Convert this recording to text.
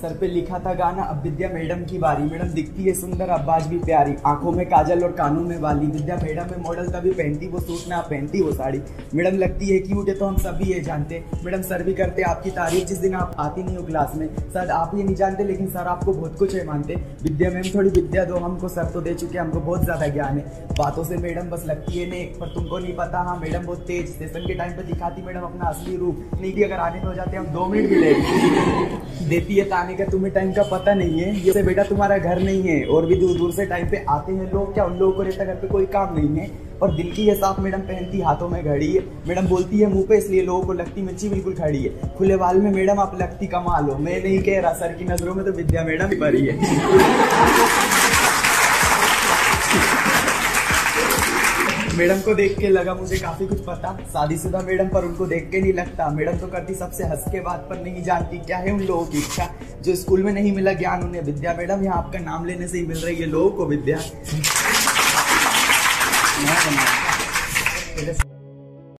Sir पे लिखा था गाना, अब विद्या मैडम की बारी। मैडम दिखती है सुंदर, आवाज भी प्यारी, आंखों में काजल और कानों में वाली। विद्या मैडम है मॉडल, तभी पहनती वो सूट, ना पहनती वो साड़ी। मैडम लगती है क्यूट, है तो हम सभी ये जानते। मैडम सर भी करते आपकी तारीफ जिस दिन आप आती नहीं हो क्लास में। सर आप ये नहीं जानते, लेकिन सर आपको बहुत कुछ है मानते। विद्या मैम थोड़ी विद्या दो हमको, सर तो दे चुके हमको बहुत ज़्यादा ज्ञान है। बातों से मैडम बस लगती है नेक, पर तुमको नहीं पता हाँ मैडम बहुत तेज। सेशन के टाइम पर दिखाती मैडम अपना असली रूप, नहीं थी अगर आने में हो जाते हम 2 मिनट भी लेट। देती है ताने का, तुम्हें टाइम का पता नहीं है, ये बेटा तुम्हारा घर नहीं है। और भी दूर दूर से टाइम पे आते हैं लोग, क्या उन लोगों को रहता घर पे कोई काम नहीं है। और दिल की ये साफ मैडम पहनती हाथों में घड़ी है। मैडम बोलती है मुंह पे, इसलिए लोगों को लगती मिर्ची बिल्कुल खड़ी है। खुले बाल में मैडम आप लगती कमाल हो। मैं नहीं कह रहा, सर की नजरों में तो विद्या मैडम ही भरी है। मैडम को देख के लगा मुझे काफी कुछ पता, शादीशुदा मैडम पर उनको देख के नहीं लगता। मैडम तो करती सबसे हंस के बात, पर नहीं जानती क्या है उन लोगों की इच्छा जो स्कूल में नहीं मिला ज्ञान उन्हें। विद्या मैडम यहाँ आपका नाम लेने से ही मिल रही है लोगों को विद्या।